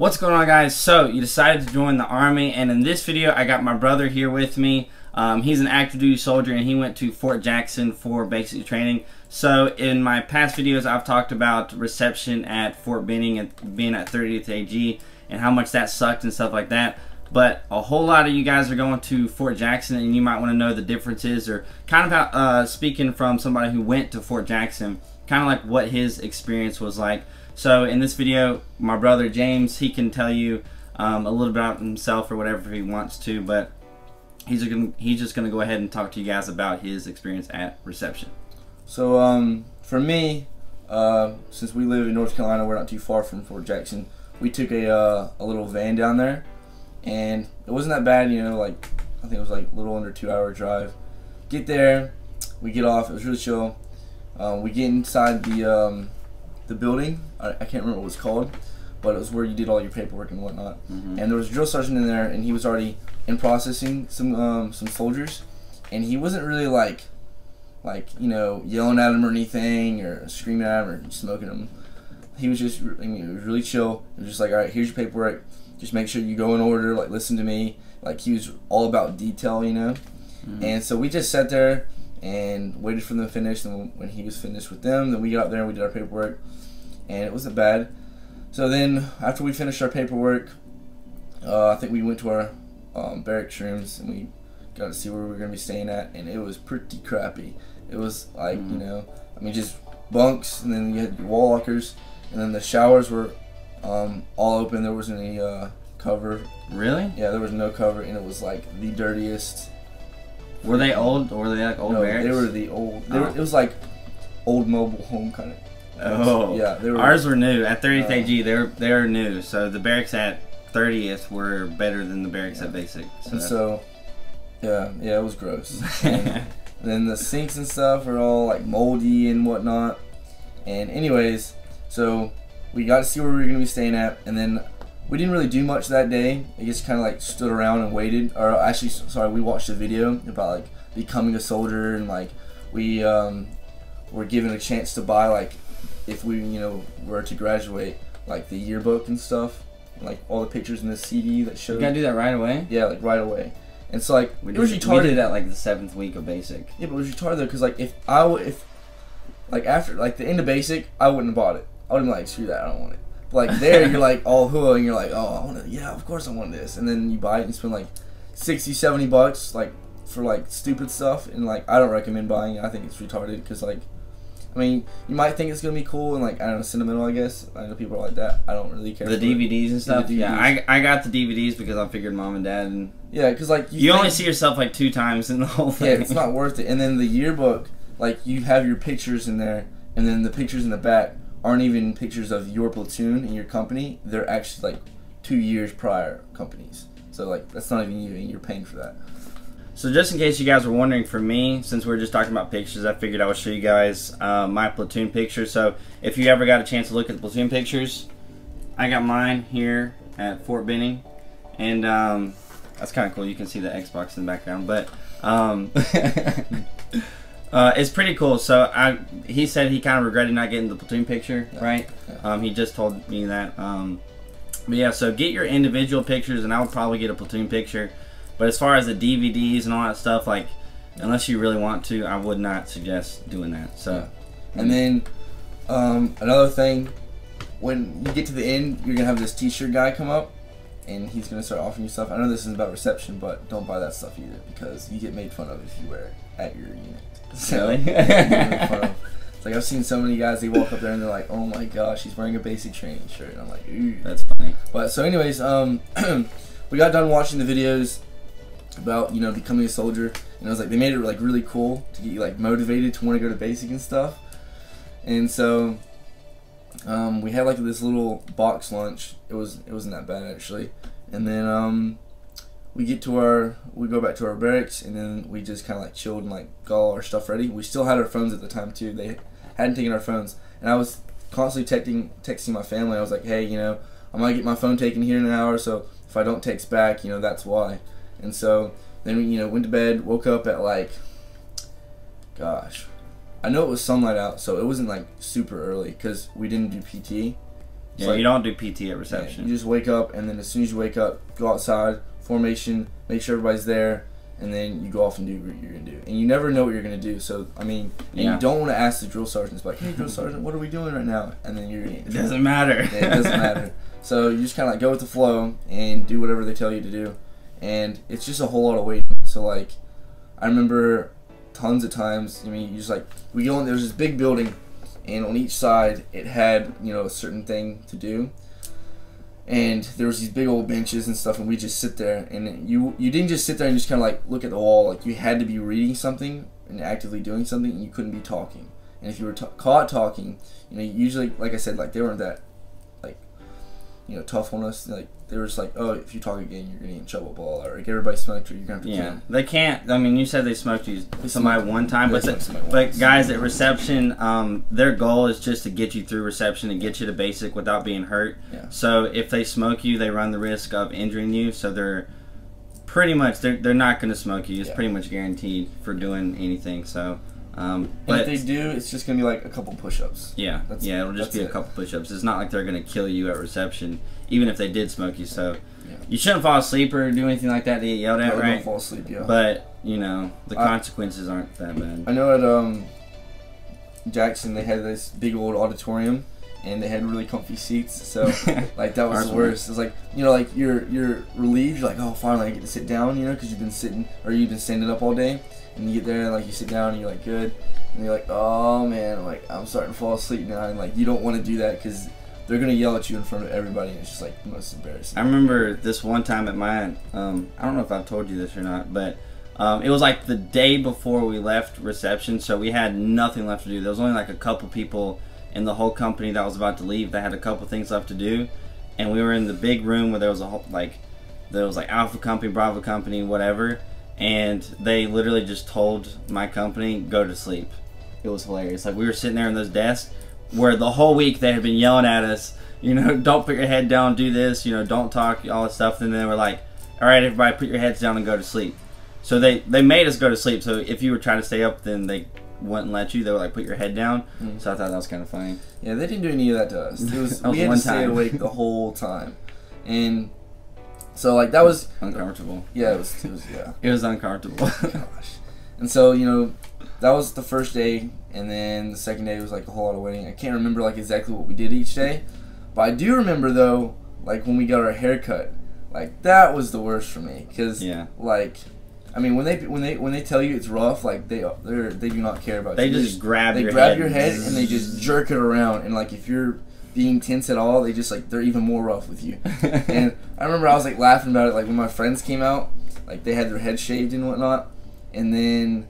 What's going on, guys? So you decided to join the Army, and in this video I got my brother here with me. He's an active duty soldier and he went to Fort Jackson for basic training. So in my past videos I've talked about reception at Fort Benning and being at 30th AG and how much that sucked and stuff like that. But a whole lot of you guys are going to Fort Jackson and you might want to know the differences, or kind of how, speaking from somebody who went to Fort Jackson, kind of like what his experience was like. So in this video, my brother James, he can tell you a little bit about himself or whatever he wants to, but he's just gonna go ahead and talk to you guys about his experience at reception. So for me, since we live in North Carolina, we're not too far from Fort Jackson. We took a little van down there, and it wasn't that bad, you know. Like, I think it was like a little under 2 hour drive. Get there, we get off. It was really chill. We get inside the building. I can't remember what it was called, but it was where you did all your paperwork and whatnot. Mm-hmm. And there was a drill sergeant in there, and he was already in processing some soldiers, and he wasn't really like you know, yelling at them or anything, or screaming at them or smoking them. He was just, I mean, it was really chill. It was just like, all right, here's your paperwork. Just make sure you go in order. Like, listen to me. Like, he was all about detail, you know. Mm-hmm. And so we just sat there and waited for them to finish, and when he was finished with them, then we got up there and we did our paperwork, and it wasn't bad. So then after we finished our paperwork, I think we went to our barracks rooms, and we got to see where we were going to be staying at, and it was pretty crappy. It was like, mm-hmm. you know, I mean, just bunks, and then you had your wall lockers, and then the showers were all open. There wasn't any cover. Really? Yeah, there was no cover, and it was like the dirtiest. Were they old, or were they like old barracks? No, they were the old. They were, it was like old mobile home kind of. Oh, yeah. They were, ours were new at 30th AG. They were new, so the barracks at 30th were better than the barracks at basic. So, and so yeah, it was gross. And then the sinks and stuff were all like moldy and whatnot. And anyways, so we got to see where we were gonna be staying at, and then we didn't really do much that day. I just kind of like stood around and waited. Or actually, sorry, we watched a video about like becoming a soldier, and like we were given a chance to buy, like, if we, you know, were to graduate, like the yearbook and stuff, and like all the pictures in the CD that showed. You gotta do that right away. Yeah, like right away. And so like it was retarded. We did that like the 7th week of basic. Yeah, but it was retarded because like if like after like the end of basic, I wouldn't have bought it. I would have been like, screw that, I don't want it. Like there, you're like all hoo, and you're like, oh, I want to, yeah, of course I want this, and then you buy it and spend like 60, 70 bucks like for like stupid stuff, and like I don't recommend buying it. I think it's retarded because like, I mean, you might think it's gonna be cool and like, I don't know, sentimental, I guess. I know people are like that. I don't really care. The DVDs and stuff. DVDs. Yeah, I got the DVDs because I figured mom and dad. And yeah, because like you only see yourself like 2 times in the whole thing. Yeah, it's not worth it. And then the yearbook, like you have your pictures in there, and then the pictures in the back aren't even pictures of your platoon and your company. They're actually like 2 years prior companies. So like that's not even you, and you're paying for that. So just in case you guys were wondering, for me, since we were just talking about pictures, I figured I would show you guys my platoon picture. So if you ever got a chance to look at the platoon pictures, I got mine here at Fort Benning, and that's kind of cool. You can see the Xbox in the background, but it's pretty cool. So he said he kind of regretted not getting the platoon picture, right? Yeah. He just told me that. But yeah, so get your individual pictures, and I would probably get a platoon picture. But as far as the DVDs and all that stuff, like, unless you really want to, I would not suggest doing that. So, yeah. And then another thing, when you get to the end, you're gonna have this T-shirt guy come up, and he's gonna start offering you stuff. I know this is about reception, but don't buy that stuff either because you get made fun of if you wear it at your unit. So, really? It's like I've seen so many guys, they walk up there and they're like, oh my gosh, he's wearing a basic training shirt, and I'm like, ooh, that's funny. But so anyways, we got done watching the videos about, you know, becoming a soldier, and I was like, they made it like really cool to get you like motivated to want to go to basic and stuff. And so we had like this little box lunch. It wasn't that bad actually. And then we go back to our barracks, and then we just kind of like chilled and like got all our stuff ready. We still had our phones at the time too. They hadn't taken our phones, and I was constantly texting my family. I was like, hey, you know, I might get my phone taken here in an hour, so if I don't text back, you know, that's why. And so then we, you know, went to bed, woke up at like, gosh, I know it was sunlight out, so it wasn't like super early because we didn't do PT. Yeah. So you don't do PT at reception. Yeah. You just wake up, and then as soon as you wake up, go outside, formation, make sure everybody's there, and then you go off and do what you're going to do. And you never know what you're going to do. So, I mean, and you don't want to ask the drill sergeants, like, hey, drill sergeant, what are we doing right now? And then you're going to... It doesn't matter. Yeah, it doesn't matter. So you just kind of like go with the flow and do whatever they tell you to do. And it's just a whole lot of waiting. So, like, I remember tons of times, I mean, you just like, we go in, there's this big building, and on each side it had, you know, a certain thing to do. And there was these big old benches and stuff, and we just sit there. And you didn't just sit there and just kind of like look at the wall. Like, you had to be reading something and actively doing something, and you couldn't be talking. And if you were caught talking, you know, usually, like I said, like, they weren't that, like, you know, tough on us. Like, they were just like, oh, if you talk again, you're gonna get in trouble, ball, or like, everybody smoked you, you're gonna have to can. They can't. I mean, you said they smoked you somebody one time, but like, guys at reception, their goal is just to get you through reception and get you to basic without being hurt. Yeah. So if they smoke you, they run the risk of injuring you. So they're pretty much they're not gonna smoke you. It's pretty much guaranteed for doing anything. So. But if they do, it's just gonna be like a couple push-ups. Yeah, it'll just be a couple push-ups. It's not like they're gonna kill you at reception, even if they did smoke you. So you shouldn't fall asleep or do anything like that to get yelled at, right? Don't fall asleep, yeah. But you know, the consequences aren't that bad. I know at Jackson they had this big old auditorium, and they had really comfy seats. So like, that was the worst. It's like, you know, like you're relieved. You're like, oh, finally I get to sit down, you know, because you've been standing up all day. And you get there, and like, you sit down, and you're like, good, and you're like, oh man, I'm like, I'm starting to fall asleep now, and like, you don't want to do that because they're gonna yell at you in front of everybody, and it's just like the most embarrassing. I remember this one time at my, I don't know if I've told you this or not, but it was like the day before we left reception, so we had nothing left to do. There was only like a couple people in the whole company that was about to leave that had a couple things left to do, and we were in the big room where there was a whole, like, there was like Alpha Company, Bravo Company, whatever. And they literally just told my company, go to sleep. It was hilarious. Like, we were sitting there in those desks where the whole week they had been yelling at us, you know, don't put your head down, do this, you know, don't talk, all that stuff. And then they were like, all right, everybody put your heads down and go to sleep. So they made us go to sleep. So if you were trying to stay up, then they wouldn't let you. They were like, put your head down. Mm-hmm. So I thought that was kind of funny. Yeah, they didn't do any of that to us. It was, we had to stay awake the whole time. And... so like, that was uncomfortable. Yeah, it was it was uncomfortable. Gosh. And so, you know, that was the first day, and then the second day was like a whole lot of waiting. I can't remember like exactly what we did each day, but I do remember though, like when we got our haircut, like that was the worst for me, because like, I mean, when they tell you it's rough, like they do not care about you. They just grab your head and they just jerk it around, and like, if you're being tense at all, they just like, they're even more rough with you. And I remember I was like laughing about it, like when my friends came out, like they had their head shaved and whatnot, and then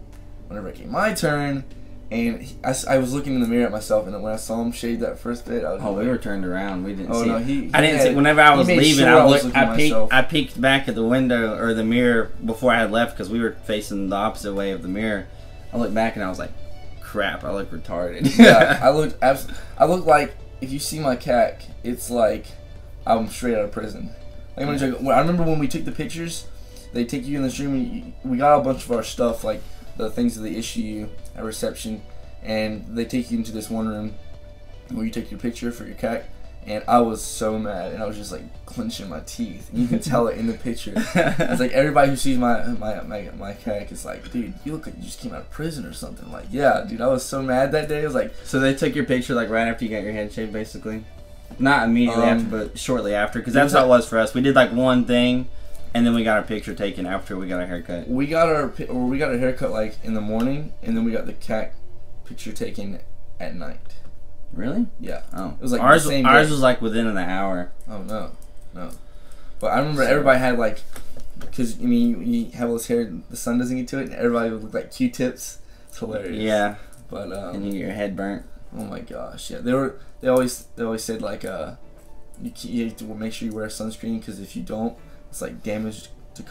whenever it came my turn, and I was looking in the mirror at myself, and when I saw him shave that first bit, I was like, we were turned around, we didn't see. No, I didn't see. Whenever I was leaving, sure I peeked back at the window or the mirror before I had left, because we were facing the opposite way of the mirror. I looked back and I was like, crap, I look retarded. Yeah, I looked like, if you see my CAC, it's like I'm straight out of prison. Like, I remember when we took the pictures, they take you in the stream, and we got a bunch of our stuff, like the things that they issue you at reception, and they take you into this one room where you take your picture for your CAC, and I was so mad, and I was just like clenching my teeth, and you can tell it in the picture. It's like, everybody who sees my CAC is like, dude, you look like you just came out of prison or something. Like, yeah, dude, I was so mad that day. It was like, so they took your picture like right after you got your head shaved, basically, not immediately after, but shortly after, because that's how it was for us. We did like one thing, and then we got our picture taken after we got our haircut. We got our haircut like in the morning, and then we got the CAC picture taken at night. Really? Yeah. Oh. It was like ours. The same day. Ours was like within an hour. Oh no, no. But I remember everybody had like, because I mean, you have all this hair, the sun doesn't get to it, and everybody would look like Q-tips. It's hilarious. Yeah. But and you get your head burnt. Oh my gosh! Yeah, they always said like, you have to make sure you wear sunscreen, because if you don't, it's like damage to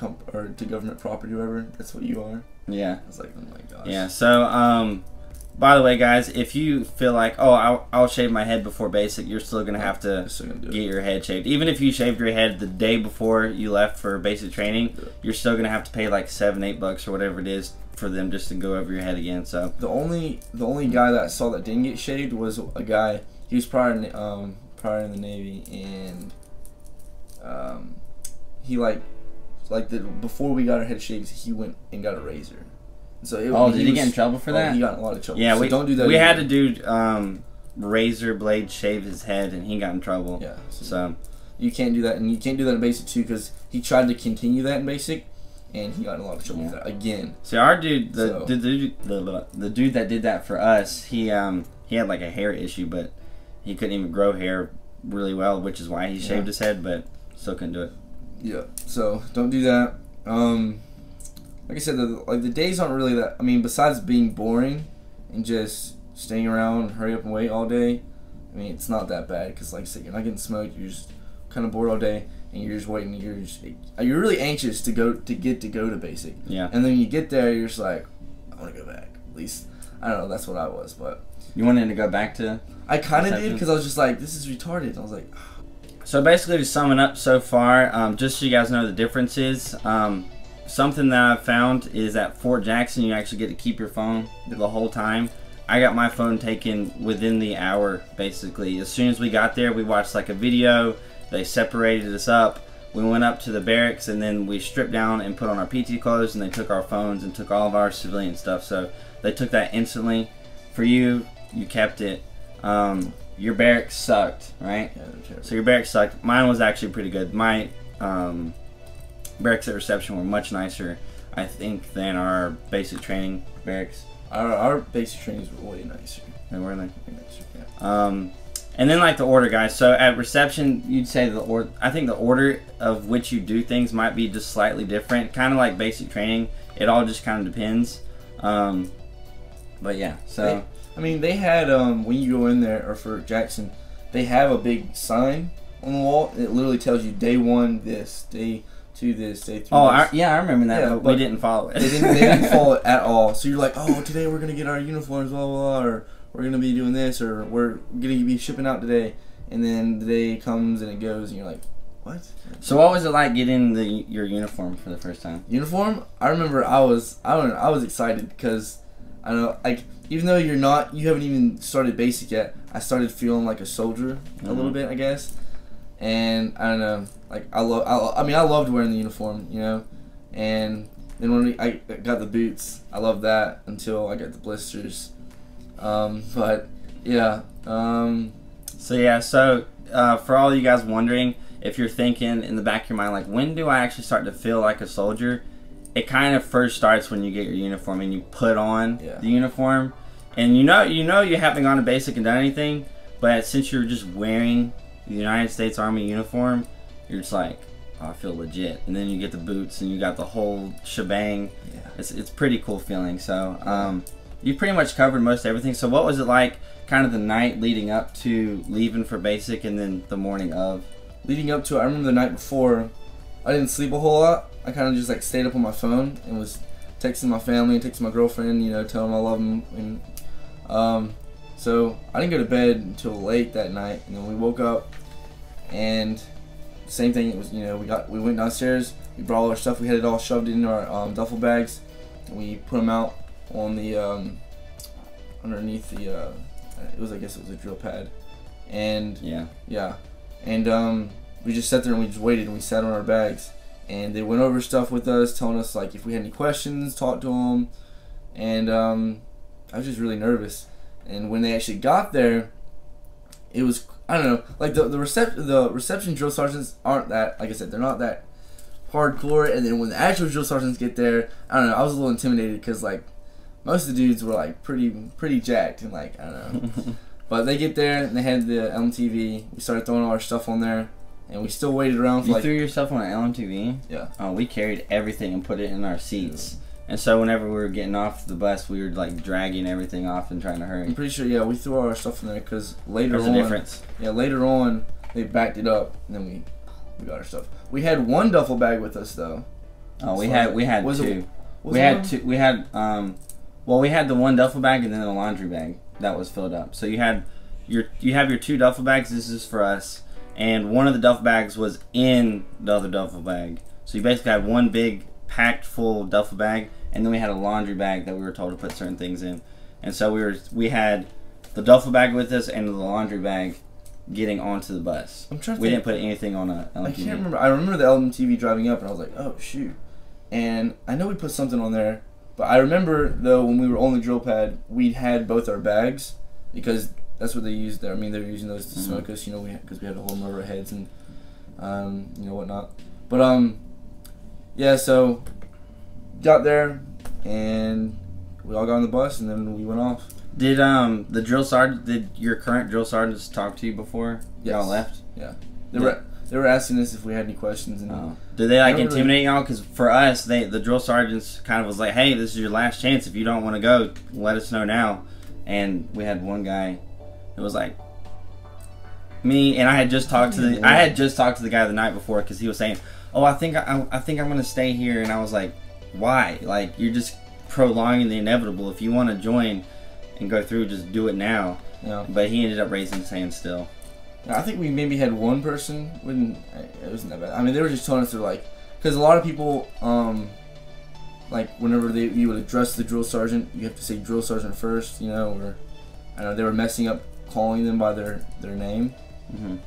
to government property or whatever. That's what you are. Yeah. I was like, oh my gosh. Yeah. So by the way, guys, if you feel like, oh, I'll shave my head before basic, you're still going to have to get your head shaved. Even if you shaved your head the day before you left for basic training, you're still going to have to pay like $7, $8 or whatever it is for them just to go over your head again. So the only guy that I saw that didn't get shaved was a guy, he was probably prior to the Navy, and he before we got our head shaves, he went and got a razor. So it, oh, did he get in trouble for that? He got in a lot of trouble. Yeah, so we don't do that. We had to do razor blade shave his head, and he got in trouble. Yeah, so you can't do that, and you can't do that in basic too, because he tried to continue that in basic, and he got in a lot of trouble with that again. So our dude, the dude that did that for us, he had like a hair issue, but he couldn't even grow hair really well, which is why he shaved his head, but still couldn't do it. Yeah, so don't do that. Like I said, the days aren't really that. I mean, besides being boring and just staying around, and hurry up and wait all day. I mean, it's not that bad because, like I said, you're not getting smoked. You're just kind of bored all day, and you're just waiting. You're really anxious to go to basic. Yeah. And then you get there, you're just like, I want to go back. At least I don't know. That's what I was, but you wanted to go back to. I kind of did because I was just like, this is retarded. I was like. So basically, to sum it up so far, just so you guys know the differences. Something that I've found is at Fort Jackson, you actually get to keep your phone the whole time. I got my phone taken within the hour, basically. As soon as we got there, we watched like a video. They separated us up. We went up to the barracks, and then we stripped down and put on our PT clothes, and they took our phones and took all of our civilian stuff. So they took that instantly. For you, you kept it. Your barracks sucked, right? Yeah, so your barracks sucked. Mine was actually pretty good. My barracks at reception were much nicer, I think, than our basic training barracks. Our basic trainings were way nicer. They were nicer. Yeah. And then like the order, guys. So at reception, you'd say the order. I think the order of which you do things might be just slightly different. Kind of like basic training. It all just kind of depends. But yeah, so. I mean, they had, when you go in there, or for Jackson, they have a big sign on the wall. It literally tells you day one this, day two this, day three this. Yeah, I remember that, but we didn't follow it. They didn't follow it at all. So you're like, oh, today we're going to get our uniforms, blah, blah, blah, or we're going to be doing this, or we're going to be shipping out today. And then the day comes and it goes, and you're like, what? So what was it like getting your uniform for the first time? Uniform? I remember I was excited because... I don't know, like, even though you haven't even started basic yet, I started feeling like a soldier a little bit, I guess. And I don't know, like, I loved wearing the uniform, you know. And then when I got the boots, I loved that until I got the blisters. But yeah. So for all you guys wondering, if you're thinking in the back of your mind, like, when do I actually start to feel like a soldier? It kind of first starts when you get your uniform and you put on the uniform, and you know you haven't gone to basic and done anything, but since you're just wearing the United States Army uniform, you're just like, oh, I feel legit. And then you get the boots and you got the whole shebang. Yeah. It's pretty cool feeling. So you pretty much covered most everything. So what was it like, kind of the night leading up to leaving for basic, and then the morning of? Leading up to it, I remember the night before, I didn't sleep a whole lot. I kind of just like stayed up on my phone and was texting my family, texting my girlfriend, you know, telling them I love them. And so I didn't go to bed until late that night, and then we woke up, and same thing. It was, you know, we went downstairs, we brought all our stuff, we had it all shoved in our duffel bags, and we put them out on the underneath the I guess it was a drill pad, and we just sat there and we just waited, and we sat on our bags. And they went over stuff with us, telling us like if we had any questions, talk to them. And I was just really nervous. And when they actually got there, it was, I don't know, like the reception drill sergeants aren't that, like I said, they're not that hardcore. And then when the actual drill sergeants get there, I don't know, I was a little intimidated because like most of the dudes were like pretty jacked and like, I don't know. But they get there and they had the LMTV. We started throwing all our stuff on there. And we still waited around for like... You threw yourself on an LMTV? Yeah. We carried everything and put it in our seats. And so whenever we were getting off the bus, we were like dragging everything off and trying to hurry. I'm pretty sure, yeah, we threw all our stuff in there because later on... There's a difference. Yeah, later on, they backed it up, and then we got our stuff. We had one duffel bag with us, though. Oh, we had two. We had, well, we had the one duffel bag and then the laundry bag that was filled up. So you had you have your two duffel bags. This is for us. And one of the duffel bags was in the other duffel bag. So you basically had one big packed full duffel bag, and then we had a laundry bag that we were told to put certain things in. And so we had the duffel bag with us and the laundry bag getting onto the bus. I'm trying to think. We didn't put anything on a LMTV. I can't remember. I remember the LMTV driving up, and I was like, oh, shoot. And I know we put something on there, but I remember, though, when we were on the drill pad, we had both our bags, because that's what they used there. I mean, they were using those to smoke us, you know, because we had to hold them over our heads and, you know, whatnot. But, yeah, so got there, and we all got on the bus, and then we went off. Did the drill sergeant? Did your current drill sergeants talk to you before y'all left? Yeah, they were asking us if we had any questions. And did they like intimidate y'all? Because for us, the drill sergeants kind of was like, "Hey, this is your last chance. If you don't want to go, let us know now." And we had one guy that was like, me and I had just talked to the guy the night before, because he was saying, "Oh, I think I'm gonna stay here," and I was like, "Why? Like, you're just prolonging the inevitable. If you want to join and go through, just do it now." Yeah. But he ended up raising his hand still. Now, I think we maybe had one person. It wasn't that bad. I mean, they were just telling us they're like, because a lot of people, like whenever you would address the drill sergeant, you have to say drill sergeant first, you know, or I don't know, they were messing up calling them by their name,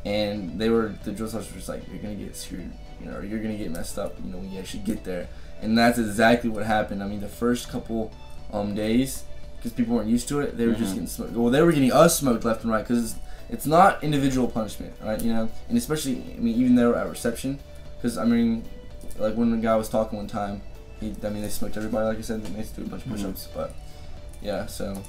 and the drill sergeant was like, "You're gonna get screwed, you know, or you're gonna get messed up, you know, when you actually get there." And that's exactly what happened. I mean, the first couple days, because people weren't used to it, they were just getting smoked. Well, they were getting us smoked left and right, because it's not individual punishment, right? You know, and especially, I mean, even though at reception, because I mean, like when the guy was talking one time, I mean, they smoked everybody. Like I said, they used to do a bunch of push-ups, but yeah. So,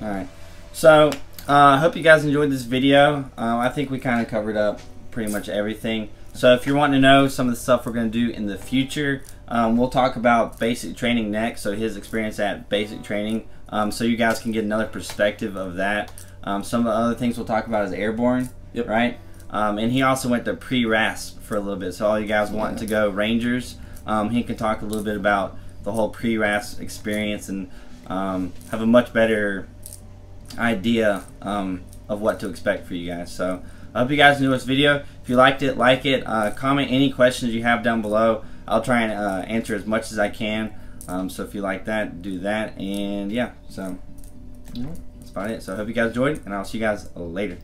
yeah. All right. So, I hope you guys enjoyed this video. I think we kind of covered up pretty much everything. So, if you're wanting to know some of the stuff we're going to do in the future. We'll talk about basic training next, so his experience at basic training, so you guys can get another perspective of that. Some of the other things we'll talk about is airborne, right? And he also went to pre-RASP for a little bit, so all you guys wanting to go Rangers, he can talk a little bit about the whole pre-RASP experience and have a much better idea of what to expect for you guys. So I hope you guys enjoyed this video. If you liked it, like it. Comment any questions you have down below. I'll try and answer as much as I can. So if you like that, do that. And yeah, so that's about it. So I hope you guys enjoyed, and I'll see you guys later.